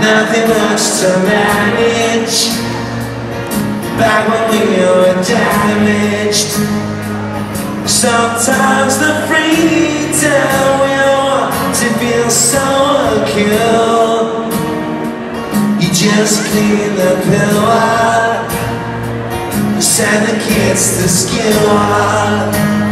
Nothing much to manage. Back when we were damaged. Sometimes the freedom we want to feel so cool. You just clean the pillow up, send the kids to school.